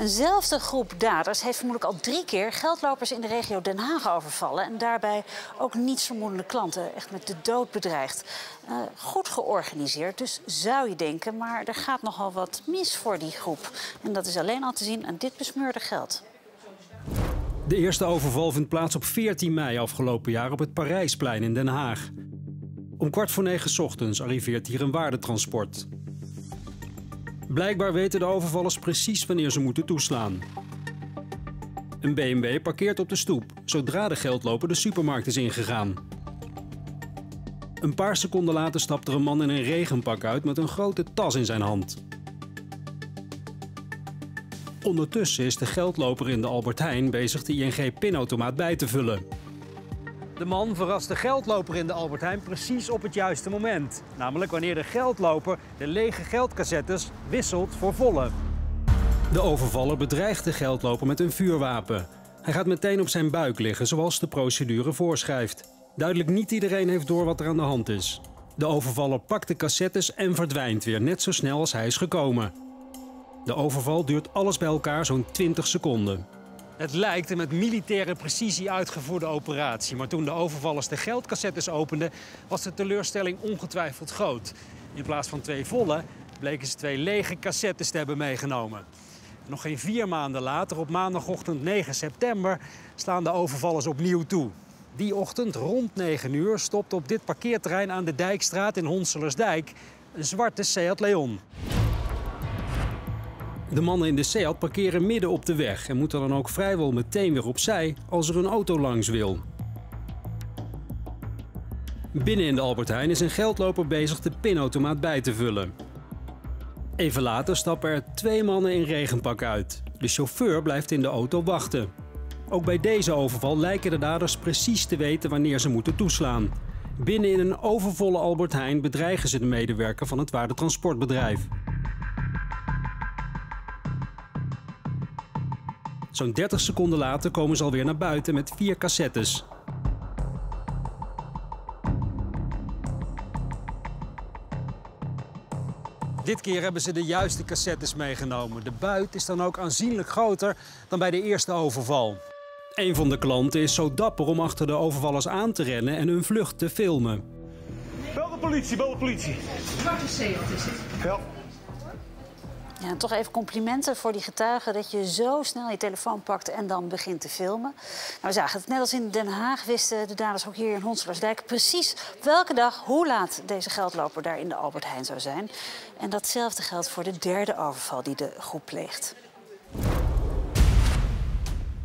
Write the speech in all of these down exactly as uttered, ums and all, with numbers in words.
Eenzelfde groep daders heeft vermoedelijk al drie keer geldlopers in de regio Den Haag overvallen. En daarbij ook nietsvermoedende klanten, echt met de dood bedreigd. Uh, goed georganiseerd, dus zou je denken, maar er gaat nogal wat mis voor die groep. En dat is alleen al te zien aan dit besmeurde geld. De eerste overval vindt plaats op veertien mei afgelopen jaar op het Parijsplein in Den Haag. Om kwart voor negen 's ochtends arriveert hier een waardetransport. Blijkbaar weten de overvallers precies wanneer ze moeten toeslaan. Een B M W parkeert op de stoep zodra de geldloper de supermarkt is ingegaan. Een paar seconden later stapt er een man in een regenpak uit met een grote tas in zijn hand. Ondertussen is de geldloper in de Albert Heijn bezig de I N G-pinautomaat bij te vullen. De man verrast de geldloper in de Albert Heijn precies op het juiste moment. Namelijk wanneer de geldloper de lege geldcassettes wisselt voor volle. De overvaller bedreigt de geldloper met een vuurwapen. Hij gaat meteen op zijn buik liggen, zoals de procedure voorschrijft. Duidelijk niet iedereen heeft door wat er aan de hand is. De overvaller pakt de cassettes en verdwijnt weer, net zo snel als hij is gekomen. De overval duurt alles bij elkaar zo'n twintig seconden. Het lijkt een met militaire precisie uitgevoerde operatie. Maar toen de overvallers de geldcassettes openden, was de teleurstelling ongetwijfeld groot. In plaats van twee volle, bleken ze twee lege cassettes te hebben meegenomen. Nog geen vier maanden later, op maandagochtend negen september, slaan de overvallers opnieuw toe. Die ochtend, rond negen uur, stopt op dit parkeerterrein aan de Dijkstraat in Honselersdijk een zwarte Seat Leon. De mannen in de Seat parkeren midden op de weg en moeten dan ook vrijwel meteen weer opzij als er een auto langs wil. Binnen in de Albert Heijn is een geldloper bezig de pinautomaat bij te vullen. Even later stappen er twee mannen in regenpak uit. De chauffeur blijft in de auto wachten. Ook bij deze overval lijken de daders precies te weten wanneer ze moeten toeslaan. Binnen in een overvolle Albert Heijn bedreigen ze de medewerker van het waardetransportbedrijf. Zo'n dertig seconden later komen ze alweer naar buiten met vier cassettes. Dit keer hebben ze de juiste cassettes meegenomen. De buit is dan ook aanzienlijk groter dan bij de eerste overval. Een van de klanten is zo dapper om achter de overvallers aan te rennen en hun vlucht te filmen. Bel de politie, bel de politie. Zwarte zeehond is het. Ja. Ja, toch even complimenten voor die getuigen dat je zo snel je telefoon pakt en dan begint te filmen. Nou, we zagen het net als in Den Haag, wisten de daders ook hier in Honselersdijk precies op welke dag, hoe laat deze geldloper daar in de Albert Heijn zou zijn. En datzelfde geldt voor de derde overval die de groep pleegt.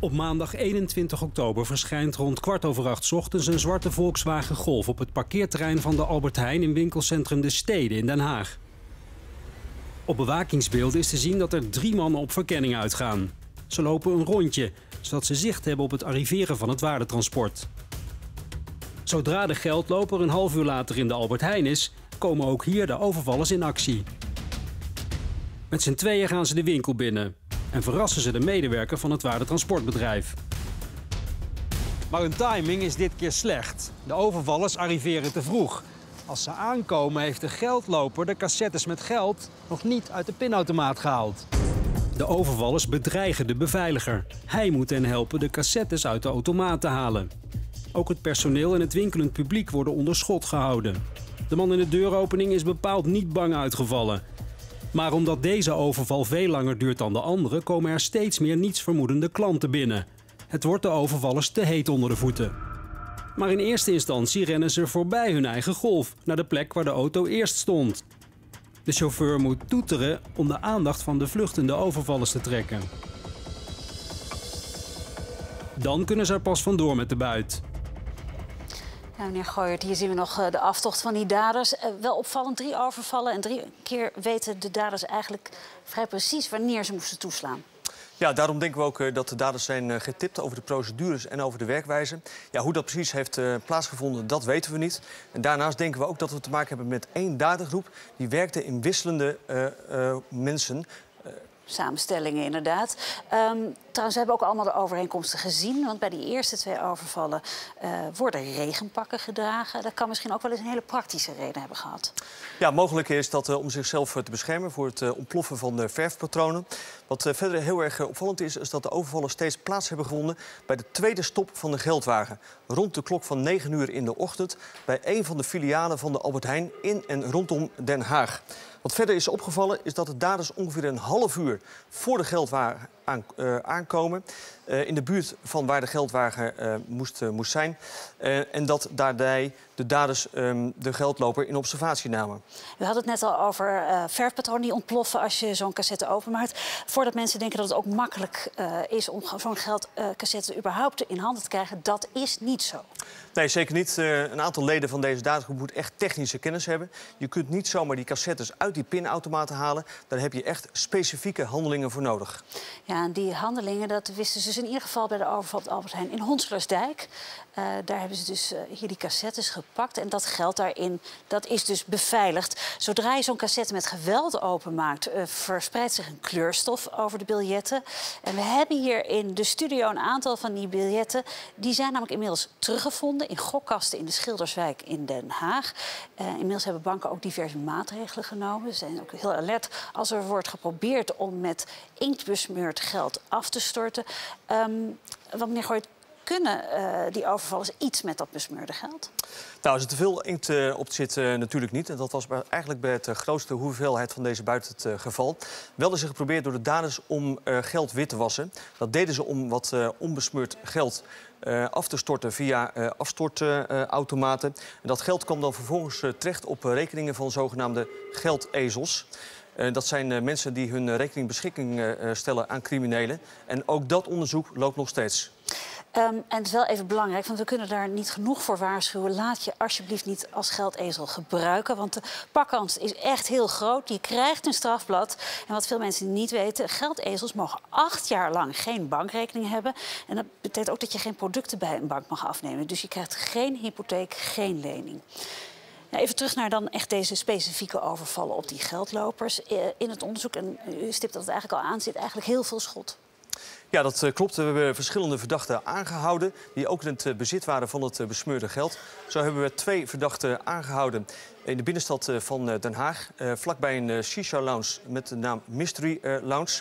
Op maandag eenentwintig oktober verschijnt rond kwart over acht 's ochtends een zwarte Volkswagen Golf op het parkeerterrein van de Albert Heijn in winkelcentrum De Stede in Den Haag. Op bewakingsbeelden is te zien dat er drie mannen op verkenning uitgaan. Ze lopen een rondje, zodat ze zicht hebben op het arriveren van het waardetransport. Zodra de geldloper een half uur later in de Albert Heijn is, komen ook hier de overvallers in actie. Met z'n tweeën gaan ze de winkel binnen en verrassen ze de medewerker van het waardetransportbedrijf. Maar hun timing is dit keer slecht. De overvallers arriveren te vroeg. Als ze aankomen heeft de geldloper de cassettes met geld nog niet uit de pinautomaat gehaald. De overvallers bedreigen de beveiliger. Hij moet hen helpen de cassettes uit de automaat te halen. Ook het personeel en het winkelend publiek worden onder schot gehouden. De man in de deuropening is bepaald niet bang uitgevallen. Maar omdat deze overval veel langer duurt dan de andere, komen er steeds meer nietsvermoedende klanten binnen. Het wordt de overvallers te heet onder de voeten. Maar in eerste instantie rennen ze voorbij hun eigen Golf, naar de plek waar de auto eerst stond. De chauffeur moet toeteren om de aandacht van de vluchtende overvallers te trekken. Dan kunnen ze er pas vandoor met de buit. Ja, meneer Gooijert, hier zien we nog de aftocht van die daders. Wel opvallend, drie overvallen en drie keer weten de daders eigenlijk vrij precies wanneer ze moesten toeslaan. Ja, daarom denken we ook dat de daders zijn getipt over de procedures en over de werkwijze. Ja, hoe dat precies heeft uh, plaatsgevonden, dat weten we niet. En daarnaast denken we ook dat we te maken hebben met één dadergroep die werkte in wisselende uh, uh, mensen. Uh, samenstellingen inderdaad. Um, trouwens, we hebben ook allemaal de overeenkomsten gezien. Want bij die eerste twee overvallen uh, worden regenpakken gedragen. Dat kan misschien ook wel eens een hele praktische reden hebben gehad. Ja, mogelijk is dat uh, om zichzelf te beschermen voor het uh, ontploffen van de verfpatronen. Wat uh, verder heel erg uh, opvallend is, is dat de overvallen steeds plaats hebben gevonden bij de tweede stop van de geldwagen. Rond de klok van negen uur in de ochtend bij een van de filialen van de Albert Heijn in en rondom Den Haag. Wat verder is opgevallen is dat de daders ongeveer een half uur voor de geldwagen aankomen. In de buurt van waar de geldwagen moest, moest zijn. En dat daarbij de daders de geldloper in observatie namen. U had het net al over uh, verfpatronen die ontploffen als je zo'n cassette openmaakt. Voordat mensen denken dat het ook makkelijk uh, is om zo'n geldcassette uh, überhaupt in handen te krijgen. Dat is niet zo. Nee, zeker niet. Uh, een aantal leden van deze dadergroep moet echt technische kennis hebben. Je kunt niet zomaar die cassettes uit die pinautomaten halen. Daar heb je echt specifieke handelingen voor nodig. Ja, en die handelingen, dat wisten ze dus in ieder geval bij de overval op Albert Heijn in Honselersdijk. Uh, daar hebben ze dus uh, hier die cassettes gepakt. En dat geld daarin, dat is dus beveiligd. Zodra je zo'n cassette met geweld openmaakt, uh, verspreidt zich een kleurstof over de biljetten. En we hebben hier in de studio een aantal van die biljetten. Die zijn namelijk inmiddels teruggevonden in gokkasten in de Schilderswijk in Den Haag. Uh, inmiddels hebben banken ook diverse maatregelen genomen. Ze zijn ook heel alert als er wordt geprobeerd om met inktbesmeurd geld af te storten. Um, want meneer Gooit, kunnen uh, die overvallers iets met dat besmeurde geld? Nou, als er te veel inkt uh, op zit, uh, natuurlijk niet. En dat was eigenlijk bij de grootste hoeveelheid van deze buiten het uh, geval. Wel is er geprobeerd door de daders om uh, geld wit te wassen. Dat deden ze om wat uh, onbesmeurd geld Uh, af te storten via uh, afstortautomaten. Uh, en dat geld kwam dan vervolgens uh, terecht op uh, rekeningen van zogenaamde geldezels. Uh, dat zijn uh, mensen die hun uh, rekening beschikking uh, stellen aan criminelen. En ook dat onderzoek loopt nog steeds. Um, en het is wel even belangrijk, want we kunnen daar niet genoeg voor waarschuwen. Laat je alsjeblieft niet als geldezel gebruiken, want de pakkans is echt heel groot. Je krijgt een strafblad. En wat veel mensen niet weten, geldezels mogen acht jaar lang geen bankrekening hebben. En dat betekent ook dat je geen producten bij een bank mag afnemen. Dus je krijgt geen hypotheek, geen lening. Nou, even terug naar dan echt deze specifieke overvallen op die geldlopers. In het onderzoek, en u stipt dat het eigenlijk al aan, zit eigenlijk heel veel schot. Ja, dat klopt. We hebben verschillende verdachten aangehouden die ook in het bezit waren van het besmeurde geld. Zo hebben we twee verdachten aangehouden in de binnenstad van Den Haag, vlakbij een shisha-lounge met de naam Mystery Lounge.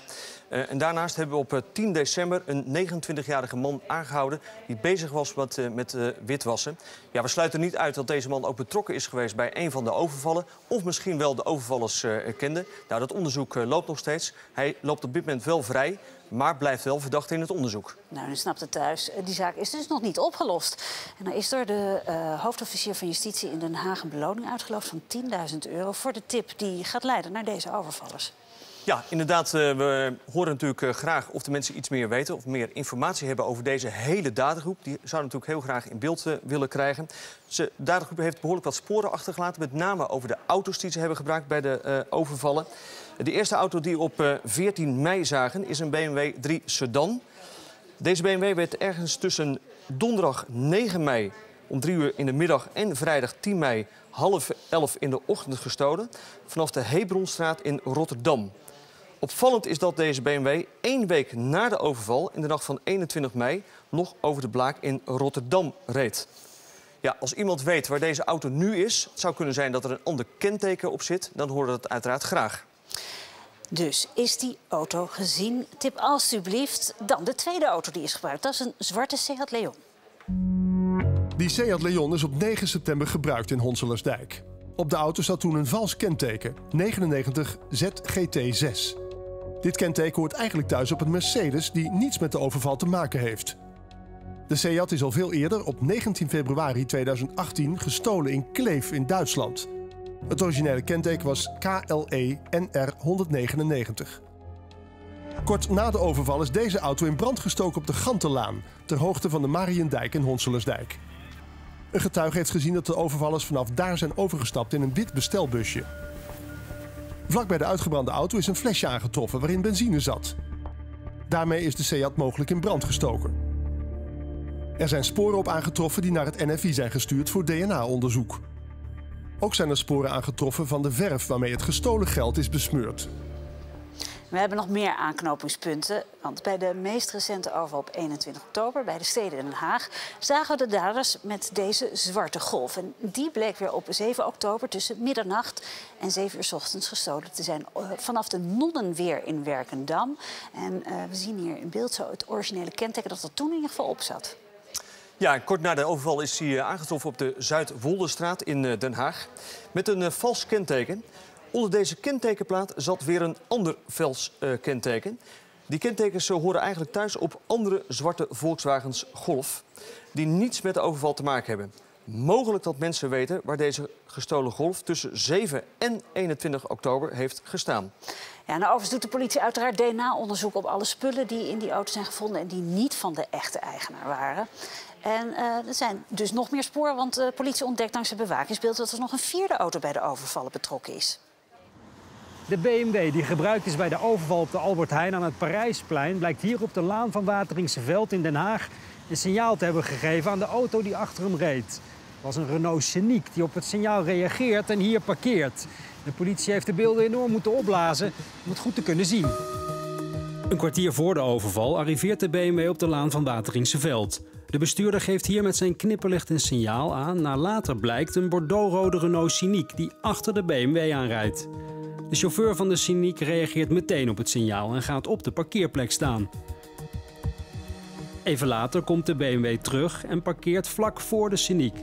En daarnaast hebben we op tien december een negenentwintigjarige man aangehouden die bezig was met, met witwassen. Ja, we sluiten niet uit dat deze man ook betrokken is geweest bij een van de overvallen of misschien wel de overvallers kende. Nou, dat onderzoek loopt nog steeds. Hij loopt op dit moment wel vrij, maar blijft wel verdacht in het onderzoek. Nou, u snapt het thuis. Die zaak is dus nog niet opgelost. En dan is er de uh, hoofdofficier van Justitie in Den Haag een beloning uitgeloofd van tienduizend euro... voor de tip die gaat leiden naar deze overvallers. Ja, inderdaad. Uh, we horen natuurlijk uh, graag of de mensen iets meer weten of meer informatie hebben over deze hele dadergroep. Die zouden natuurlijk heel graag in beeld uh, willen krijgen. De dadergroep heeft behoorlijk wat sporen achtergelaten, met name over de auto's die ze hebben gebruikt bij de uh, overvallen. De eerste auto die we op uh, veertien mei zagen is een B M W drie Sedan. Deze B M W werd ergens tussen donderdag negen mei om drie uur in de middag en vrijdag tien mei half elf in de ochtend gestolen vanaf de Hebronstraat in Rotterdam. Opvallend is dat deze B M W één week na de overval in de nacht van eenentwintig mei nog over de Blaak in Rotterdam reed. Ja, als iemand weet waar deze auto nu is, het zou kunnen zijn dat er een ander kenteken op zit, dan horen we dat uiteraard graag. Dus is die auto gezien? Tip alstublieft dan de tweede auto die is gebruikt. Dat is een zwarte Seat Leon. Die Seat Leon is op negen september gebruikt in Honselersdijk. Op de auto zat toen een vals kenteken, negenennegentig Z G T zes. Dit kenteken hoort eigenlijk thuis op een Mercedes die niets met de overval te maken heeft. De Seat is al veel eerder, op negentien februari tweeduizend achttien, gestolen in Kleef in Duitsland. Het originele kenteken was K L E N R honderdnegenennegentig. Kort na de overval is deze auto in brand gestoken op de Gantelaan, ter hoogte van de Mariendijk in Honselersdijk. Een getuige heeft gezien dat de overvallers vanaf daar zijn overgestapt in een wit bestelbusje. Vlak bij de uitgebrande auto is een flesje aangetroffen waarin benzine zat. Daarmee is de Seat mogelijk in brand gestoken. Er zijn sporen op aangetroffen die naar het N F I zijn gestuurd voor D N A-onderzoek. Ook zijn er sporen aangetroffen van de verf waarmee het gestolen geld is besmeurd. We hebben nog meer aanknopingspunten, want bij de meest recente overval op eenentwintig oktober... bij De Stede in Den Haag zagen we de daders met deze zwarte golf. En die bleek weer op zeven oktober tussen middernacht en zeven uur 's ochtends gestolen te zijn vanaf de Nonnenweer in Werkendam. En uh, we zien hier in beeld zo het originele kenteken dat er toen in ieder geval op zat. Ja, kort na de overval is hij aangetroffen op de Zuid-Woldenstraat in Den Haag met een uh, vals kenteken. Onder deze kentekenplaat zat weer een ander vals uh, kenteken. Die kentekens uh, horen eigenlijk thuis op andere zwarte Volkswagens Golf, die niets met de overval te maken hebben. Mogelijk dat mensen weten waar deze gestolen Golf tussen zeven en eenentwintig oktober heeft gestaan. Ja, nou, overigens doet de politie uiteraard D N A-onderzoek op alle spullen die in die auto zijn gevonden en die niet van de echte eigenaar waren. En uh, er zijn dus nog meer sporen, want de politie ontdekt dankzij bewakingsbeeld dat er nog een vierde auto bij de overvallen betrokken is. De B M W die gebruikt is bij de overval op de Albert Heijn aan het Parijsplein blijkt hier op de Laan van Wateringse Veld in Den Haag een signaal te hebben gegeven aan de auto die achter hem reed. Het was een Renault Scenic die op het signaal reageert en hier parkeert. De politie heeft de beelden enorm moeten opblazen om het goed te kunnen zien. Een kwartier voor de overval arriveert de B M W op de Laan van Wateringse Veld. De bestuurder geeft hier met zijn knipperlicht een signaal aan. Na later blijkt een bordeauxrode Renault Scenic die achter de B M W aanrijdt. De chauffeur van de Scenic reageert meteen op het signaal en gaat op de parkeerplek staan. Even later komt de B M W terug en parkeert vlak voor de Scenic.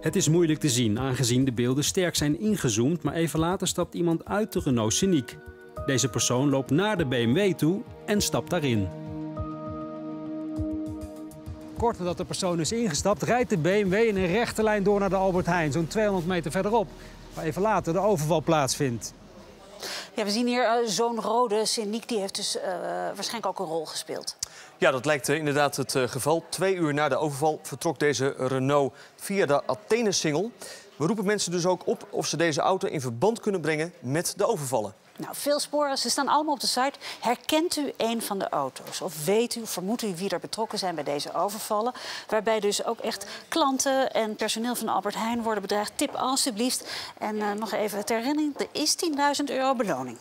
Het is moeilijk te zien, aangezien de beelden sterk zijn ingezoomd, maar even later stapt iemand uit de Renault Scenic. Deze persoon loopt naar de B M W toe en stapt daarin. Kort nadat de persoon is ingestapt, rijdt de B M W in een rechte lijn door naar de Albert Heijn, zo'n tweehonderd meter verderop, waar even later de overval plaatsvindt. Ja, we zien hier uh, zo'n rode Scenic, die heeft dus uh, waarschijnlijk ook een rol gespeeld. Ja, dat lijkt uh, inderdaad het uh, geval. Twee uur na de overval vertrok deze Renault via de Athene-singel. We roepen mensen dus ook op of ze deze auto in verband kunnen brengen met de overvallen. Nou, veel sporen. Ze staan allemaal op de site. Herkent u een van de auto's? Of weet u, vermoedt u wie er betrokken zijn bij deze overvallen? Waarbij dus ook echt klanten en personeel van Albert Heijn worden bedreigd. Tip alstublieft. En uh, nog even ter herinnering, er is tienduizend euro beloning.